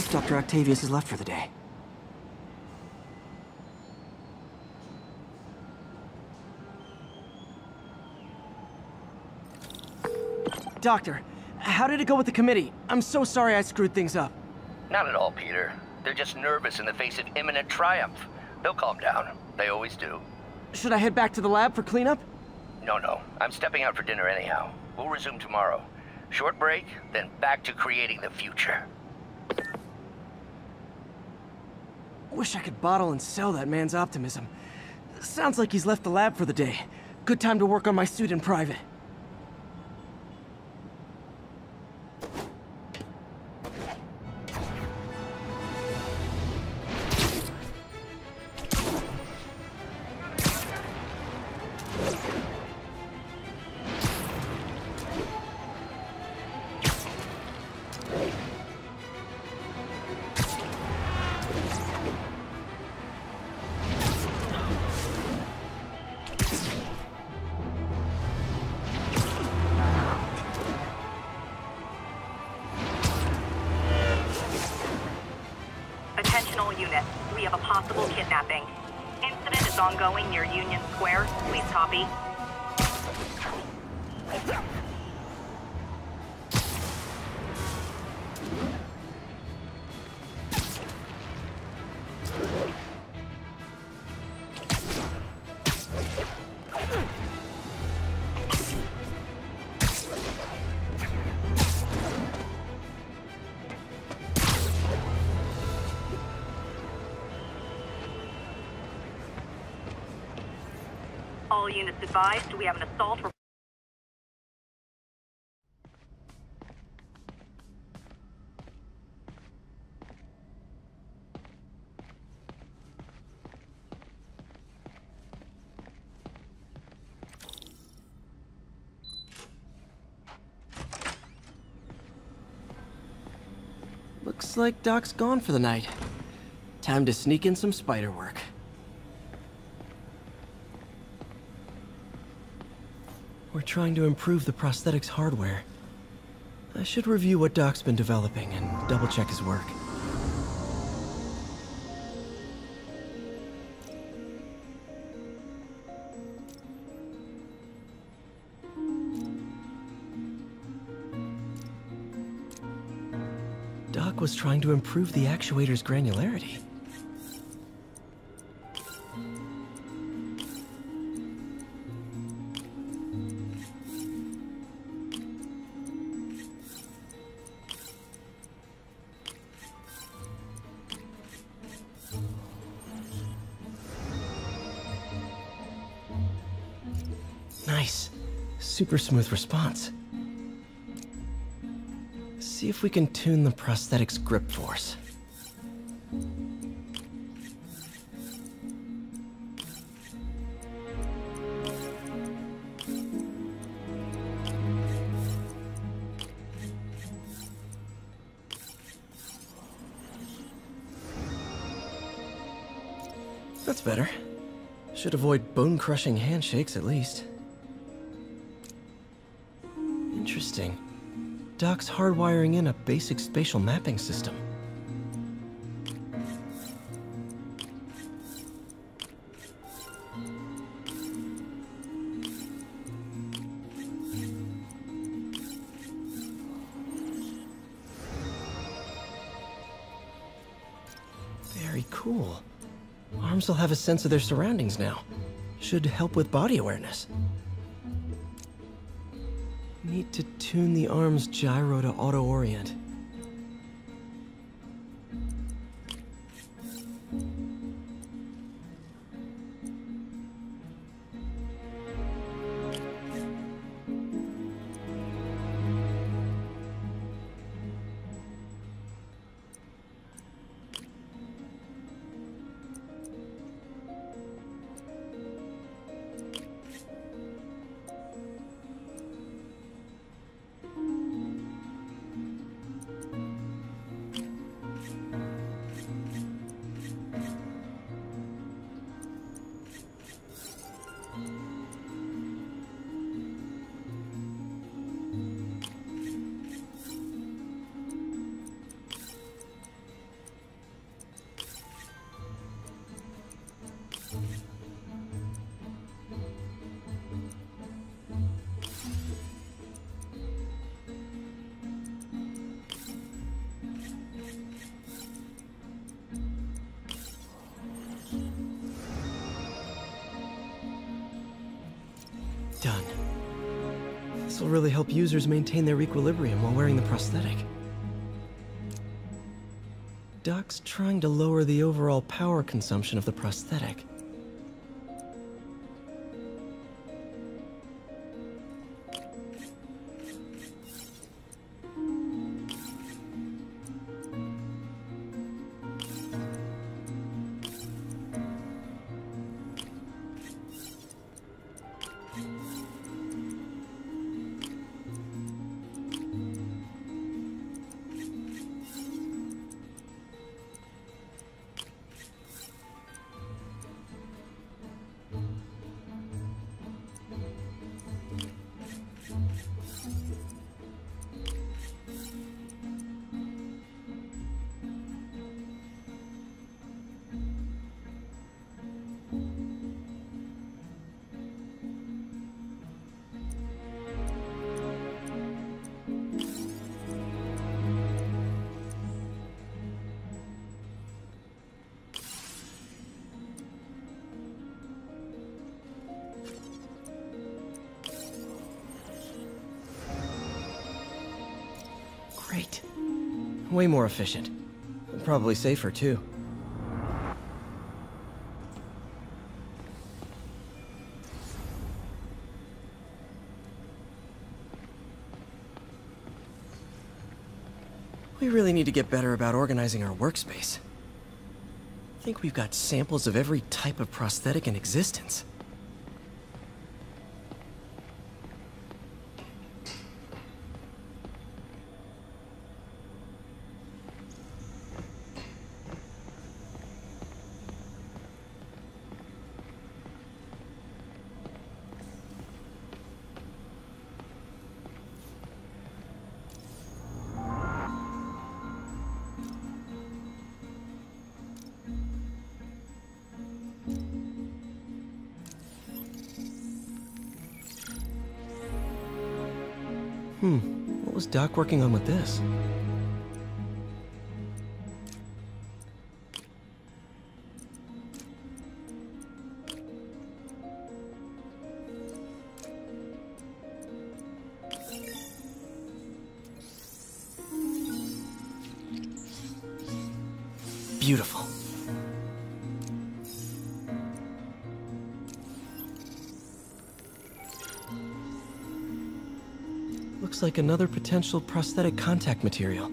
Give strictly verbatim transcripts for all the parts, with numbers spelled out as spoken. seems Doctor Octavius has left for the day. Doctor, how did it go with the committee? I'm so sorry I screwed things up. Not at all, Peter. They're just nervous in the face of imminent triumph. They'll calm down. They always do. Should I head back to the lab for cleanup? No, no. I'm stepping out for dinner anyhow. We'll resume tomorrow. Short break, then back to creating the future. Wish I could bottle and sell that man's optimism. Sounds like he's left the lab for the day. Good time to work on my suit in private. Unit. We have a possible kidnapping. Incident is ongoing near Union Square. Please copy. All units advised, we have an assault report. Looks like Doc's gone for the night. Time to sneak in some spider work. We're trying to improve the prosthetics hardware. I should review what Doc's been developing and double-check his work. Doc was trying to improve the actuator's granularity. Nice. Super smooth response. See if we can tune the prosthetic's grip force. That's better. Should avoid bone-crushing handshakes at least. Interesting. Doc's hardwiring in a basic spatial mapping system. Very cool. Arms will have a sense of their surroundings now. Should help with body awareness. Need to tune the arm's gyro to auto-orient. done. This will really help users maintain their equilibrium while wearing the prosthetic. Doc's trying to lower the overall power consumption of the prosthetic. Great. Way more efficient. And probably safer, too. We really need to get better about organizing our workspace. I think we've got samples of every type of prosthetic in existence. Hmm, what was Doc working on with this? Beautiful. Looks like another potential prosthetic contact material.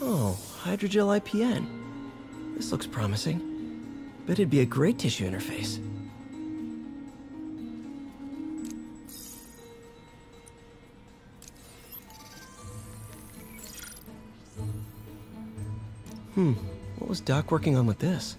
Oh, hydrogel I P N. This looks promising. Bet it'd be a great tissue interface. Hmm, what was Doc working on with this?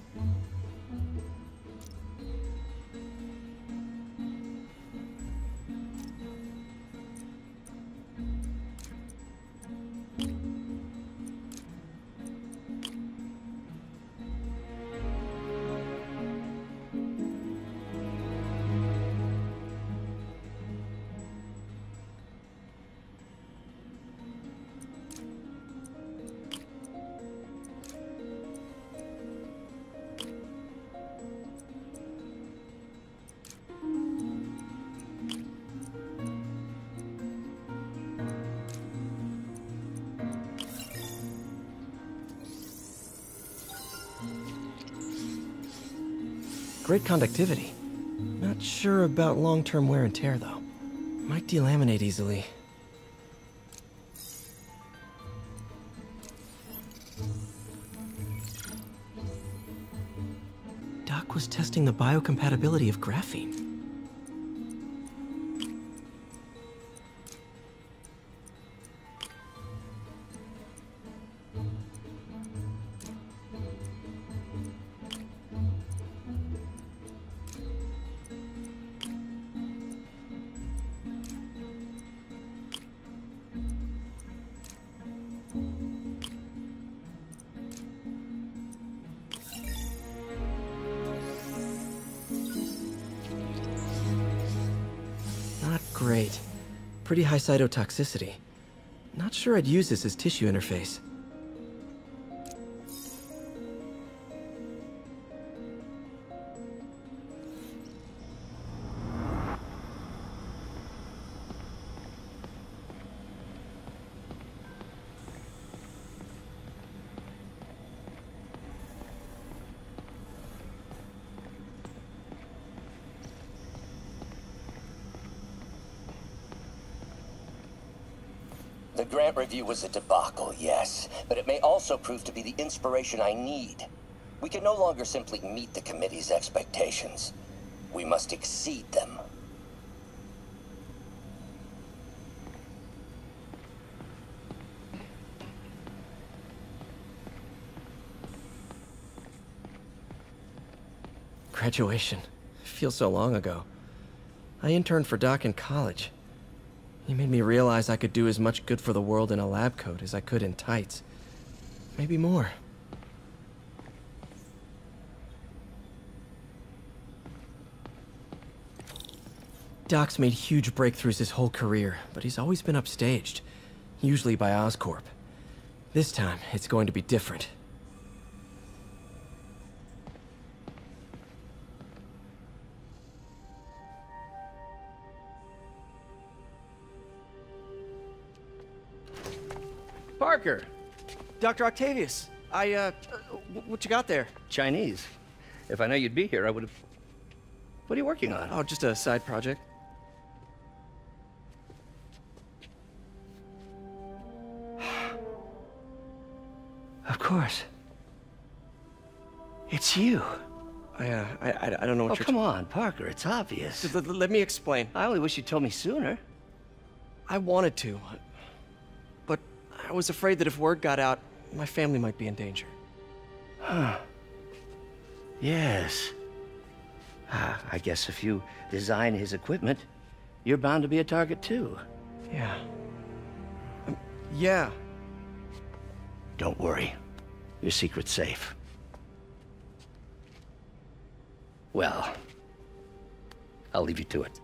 Great conductivity. Not sure about long-term wear and tear, though. Might delaminate easily. Doc was testing the biocompatibility of graphene. Great. Pretty high cytotoxicity. Not sure I'd use this as tissue interface. The grant review was a debacle, yes, but it may also prove to be the inspiration I need. We can no longer simply meet the committee's expectations. We must exceed them. Graduation. It feels so long ago. I interned for Doc in college. He made me realize I could do as much good for the world in a lab coat as I could in tights. Maybe more. Doc's made huge breakthroughs his whole career, but he's always been upstaged, usually by Oscorp. This time, it's going to be different. Parker! Doctor Octavius, I, uh, what you got there? Chinese. If I know you'd be here, I would've... What are you working on? Oh, just a side project. Of course. It's you. I, uh, I, I don't know what oh, you're... Oh, come on, Parker, it's obvious. Just, let me explain. I only wish you'd told me sooner. I wanted to. I was afraid that if word got out, my family might be in danger. Huh. Yes. Ah, I guess if you design his equipment, you're bound to be a target too. Yeah. Um, yeah. Don't worry. Your secret's safe. Well, I'll leave you to it.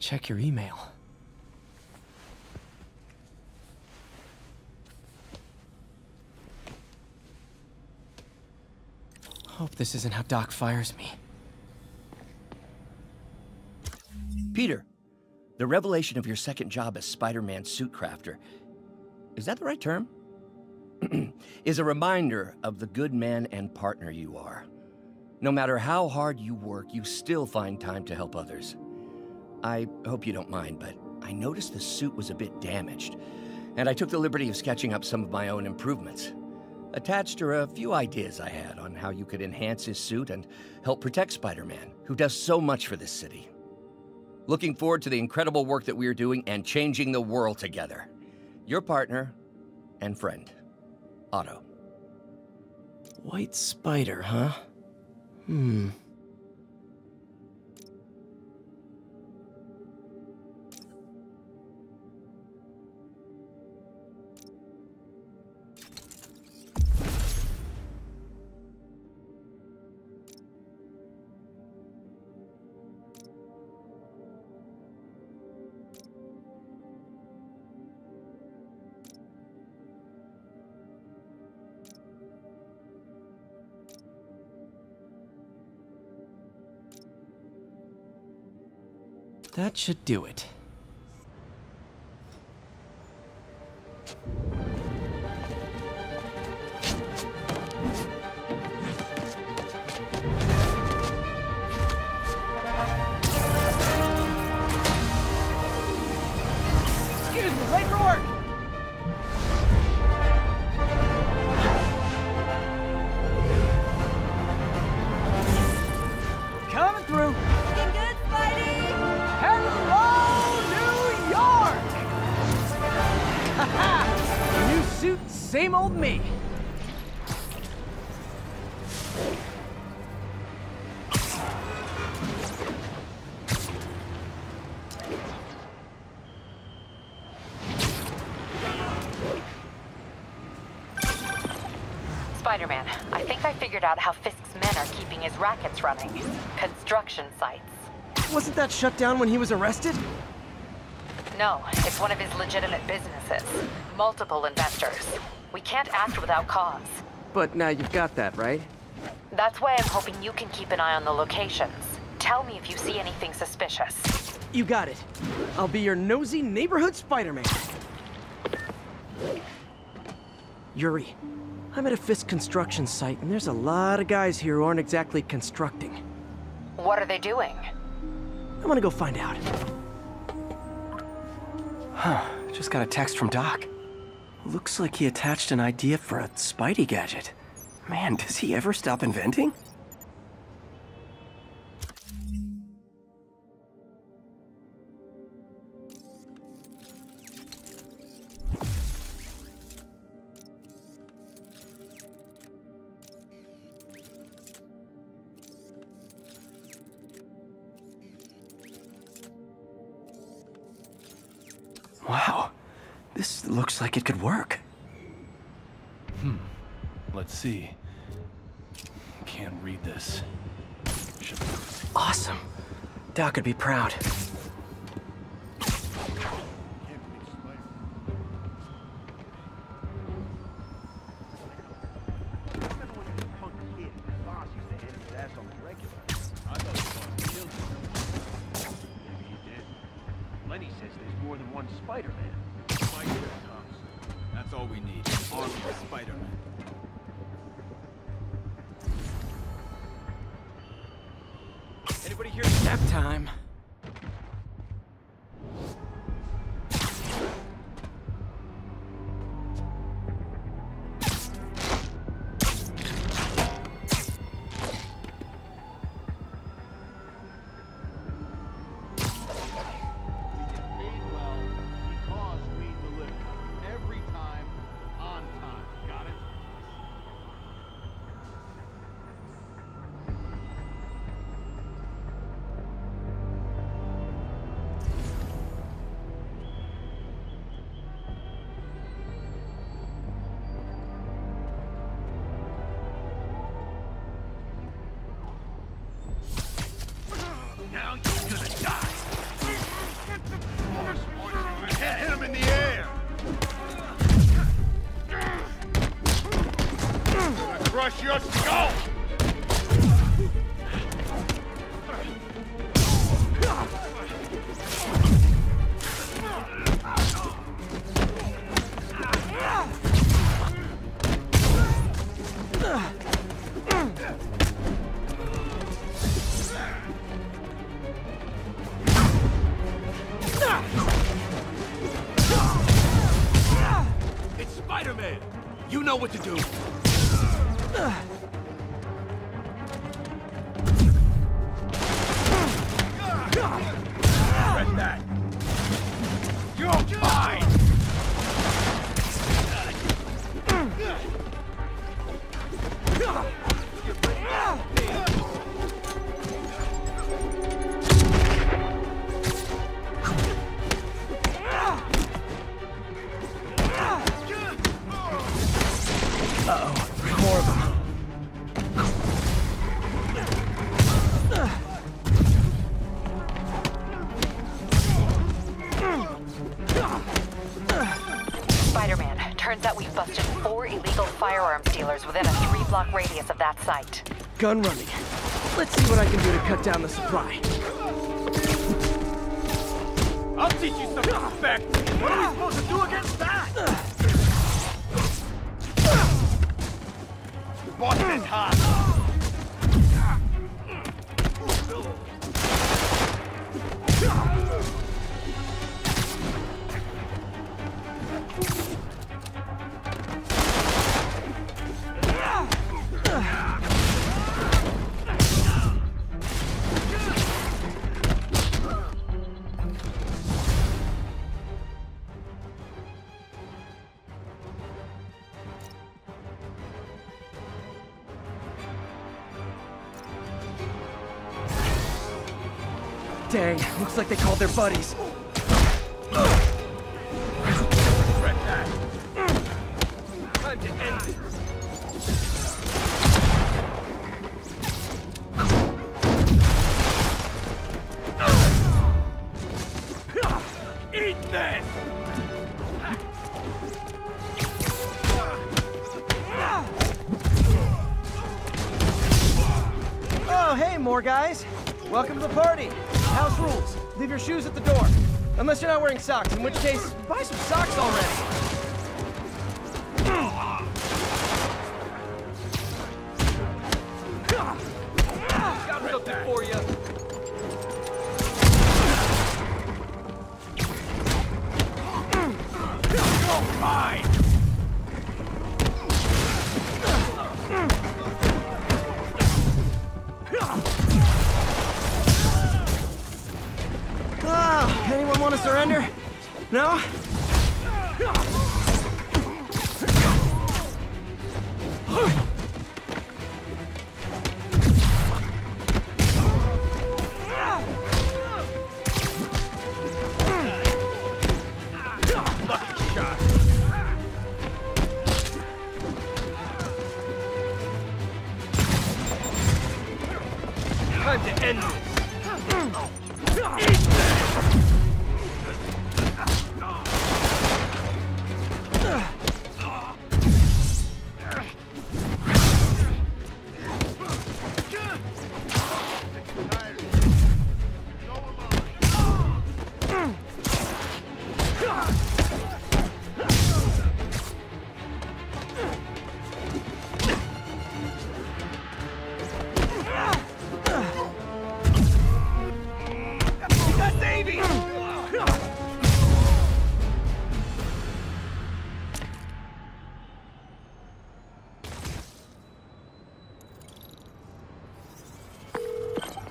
Check your email. Hope this isn't how Doc fires me. Peter, the revelation of your second job as Spider-Man suit crafter, is that the right term? is a reminder of the good man and partner you are. No matter how hard you work, you still find time to help others. I hope you don't mind, but I noticed the suit was a bit damaged, and I took the liberty of sketching up some of my own improvements. Attached are a few ideas I had on how you could enhance his suit and help protect Spider-Man, who does so much for this city. Looking forward to the incredible work that we are doing and changing the world together. Your partner and friend, Otto. White Spider, huh? Hmm. That should do it. suit, same old me. Spider-Man, I think I figured out how Fisk's men are keeping his rackets running. Construction sites. Wasn't that shut down when he was arrested? No, it's one of his legitimate businesses. Multiple investors. We can't act without cause. But now you've got that, right? That's why I'm hoping you can keep an eye on the locations. Tell me if you see anything suspicious. You got it. I'll be your nosy neighborhood Spider-Man. Yuri, I'm at a Fisk construction site, and there's a lot of guys here who aren't exactly constructing. What are they doing? I'm gonna go find out. Huh, just got a text from Doc. Looks like he attached an idea for a Spidey gadget. Man, does he ever stop inventing? Wow, this looks like it could work. Hmm, let's see. Can't read this. Should... Awesome. Doc would be proud. Time. Now you're gonna die! Hit him in the air! I'm gonna crush your skull! You know what to do. Read that. You're fine. Turns out we've busted four illegal firearms dealers within a three-block radius of that site. Gun running. Let's see what I can do to cut down the supply. I'll teach you some respect. What are we supposed to do against that? Boston is hot. Dang, looks like they called their buddies. Time to end this. Eat this! Oh, hey, more guys. Welcome to the party. House rules. Leave your shoes at the door. Unless you're not wearing socks, in which case, buy some socks already. No?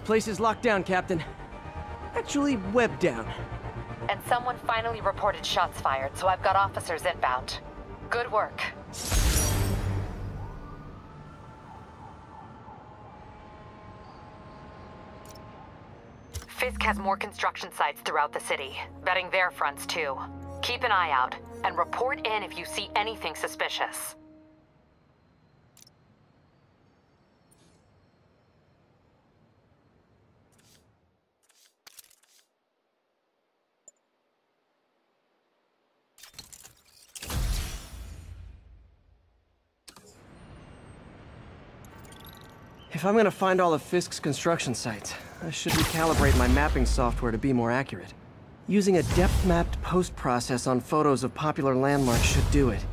Place is locked down, Captain. Actually, webbed down. And someone finally reported shots fired, so I've got officers inbound. Good work. Fisk has more construction sites throughout the city, betting their fronts too. Keep an eye out, and report in if you see anything suspicious. If I'm gonna find all of Fisk's construction sites, I should recalibrate my mapping software to be more accurate. Using a depth-mapped post-process on photos of popular landmarks should do it.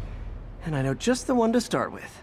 And I know just the one to start with.